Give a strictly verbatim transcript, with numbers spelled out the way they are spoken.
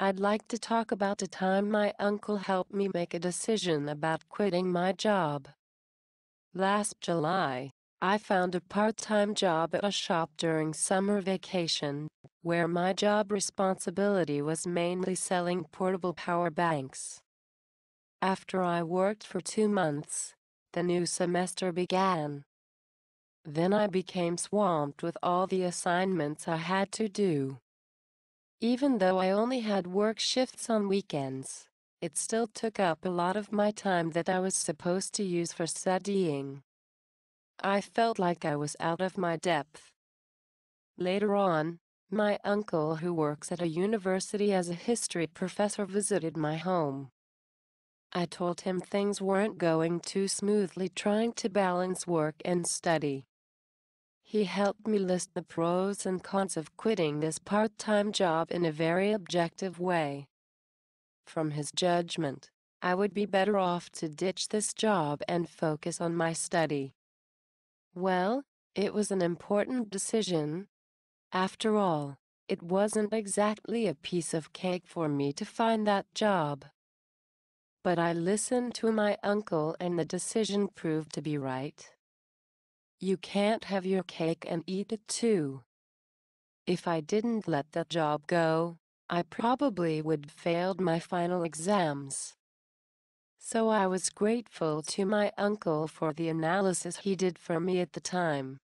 I'd like to talk about the time my uncle helped me make a decision about quitting my job. Last July, I found a part-time job at a shop during summer vacation, where my job responsibility was mainly selling portable power banks. After I worked for two months, the new semester began. Then I became swamped with all the assignments I had to do. Even though I only had work shifts on weekends, it still took up a lot of my time that I was supposed to use for studying. I felt like I was out of my depth. Later on, my uncle, who works at a university as a history professor, visited my home. I told him things weren't going too smoothly trying to balance work and study. He helped me list the pros and cons of quitting this part-time job in a very objective way. From his judgment, I would be better off to ditch this job and focus on my study. Well, it was an important decision. After all, it wasn't exactly a piece of cake for me to find that job. But I listened to my uncle, and the decision proved to be right. You can't have your cake and eat it too. If I didn't let that job go, I probably would have failed my final exams. So I was grateful to my uncle for the analysis he did for me at the time.